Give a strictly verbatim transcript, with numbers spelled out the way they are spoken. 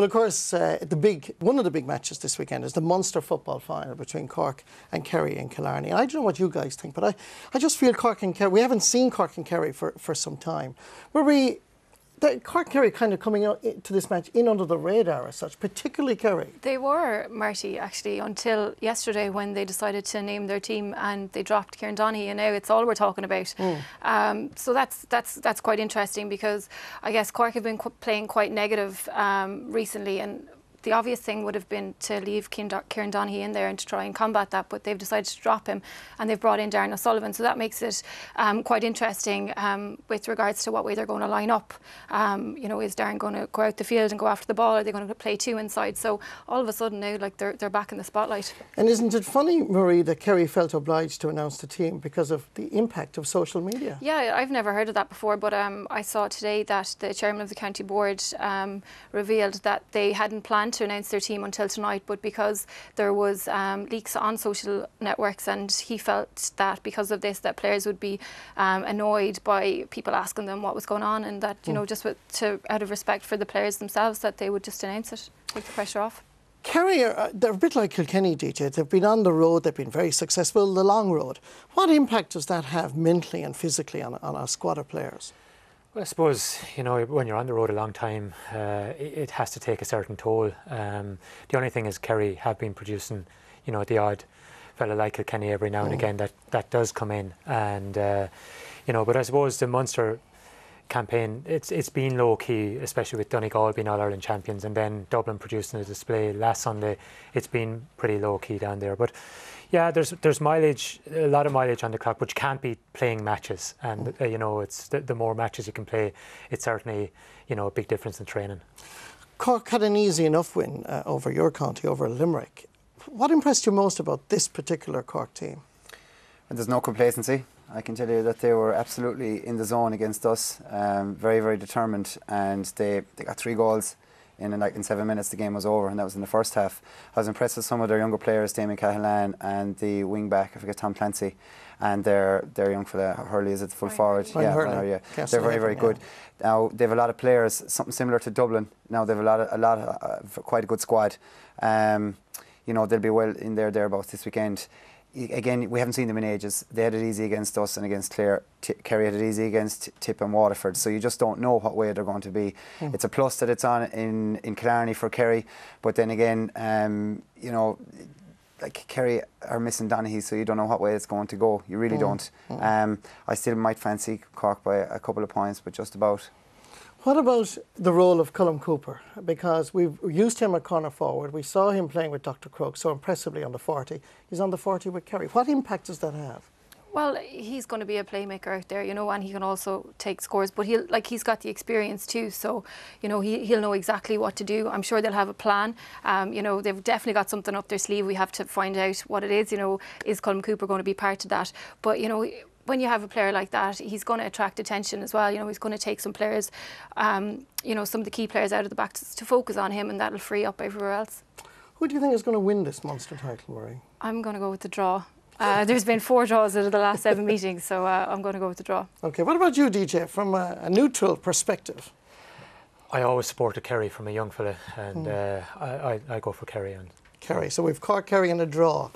Well, of course, uh, the big one of the big matches this weekend is the Munster football final between Cork and Kerry and Killarney. And I don't know what you guys think, but I, I just feel Cork and Kerry, we haven't seen Cork and Kerry for, for some time. Marie, Cork and Kerry kind of coming out to this match in under the radar as such, particularly Kerry. They were, Marty, actually, until yesterday when they decided to name their team and they dropped Kieran Donaghy, and now it's all we're talking about. Mm. Um, so that's that's that's quite interesting, because I guess Cork have been qu playing quite negative um, recently, and the obvious thing would have been to leave Kieran Donaghy in there and to try and combat that, but they've decided to drop him and they've brought in Darren O'Sullivan. So that makes it um, quite interesting um, with regards to what way they're going to line up. Um, you know, is Darren going to go out the field and go after the ball? Are they going to play two inside? So all of a sudden now, like, they're, they're back in the spotlight. And isn't it funny, Marie, that Kerry felt obliged to announce the team because of the impact of social media? Yeah, I've never heard of that before, but um, I saw today that the chairman of the county board um, revealed that they hadn't planned to announce their team until tonight, but because there was um, leaks on social networks, and he felt that because of this that players would be um, annoyed by people asking them what was going on, and that, you mm. know, just with, to, out of respect for the players themselves, that they would just announce it, take the pressure off. Kerry, are, they're a bit like Kilkenny, D J. They've been on the road, they've been very successful, the long road. What impact does that have mentally and physically on, on our squad of players? Well, I suppose, you know, when you're on the road a long time, uh, it, it has to take a certain toll. Um, the only thing is Kerry have been producing, you know, the odd fella like Kilkenny every now and mm. again that, that does come in. And, uh, you know, but I suppose the Munster campaign, it's it's been low-key, especially with Donegal being All-Ireland champions and then Dublin producing a display last Sunday. It's been pretty low-key down there. But, yeah, there's there's mileage, a lot of mileage on the clock, which can't be playing matches. And, uh, you know, it's the, the more matches you can play, it's certainly, you know, a big difference in training. Cork had an easy enough win uh, over your county, over Limerick. What impressed you most about this particular Cork team? And there's no complacency. I can tell you that they were absolutely in the zone against us, um, very, very determined, and they, they got three goals in, like, in seven minutes. The game was over, and that was in the first half. I was impressed with some of their younger players, Damien Cahillan and the wing-back, I forget, Tom Plancy, and their, their young fella, Hurley, is it, full forward? Yeah, Hurley. Yeah. They're very, very good. Yeah. Now, they have a lot of players, something similar to Dublin. Now, they have a lot of, a lot of uh, quite a good squad. Um, you know, they'll be well in there, thereabouts this weekend. Again, we haven't seen them in ages. They had it easy against us and against Clare. T Kerry had it easy against Tip and Waterford. So you just don't know what way they're going to be. Mm. It's a plus that it's on in, in Killarney for Kerry. But then again, um, you know, like, Kerry are missing Donaghy, so you don't know what way it's going to go. You really mm. don't. Mm. Um, I still might fancy Cork by a couple of points, but just about. What about the role of Colm Cooper? Because we've used him at corner forward. We saw him playing with Doctor Croke so impressively on the forty. He's on the forty with Kerry. What impact does that have? Well, he's going to be a playmaker out there, you know, and he can also take scores. But he'll, like, he's got the experience too, so, you know, he, he'll know exactly what to do. I'm sure they'll have a plan. Um, you know, they've definitely got something up their sleeve. We have to find out what it is. You know, is Colm Cooper going to be part of that? But, you know, when you have a player like that, he's going to attract attention as well. You know, he's going to take some players, um, you know, some of the key players out of the back to, to focus on him, and that'll free up everywhere else. Who do you think is going to win this Munster title, Marie? I'm going to go with the draw. Uh, there's been four draws out of the last seven meetings, so uh, I'm going to go with the draw. Okay, what about you, D J, from a, a neutral perspective? I always supported Kerry from a young fella, and mm. uh, I, I, I go for Kerry. And Kerry, so we've caught Kerry in a draw.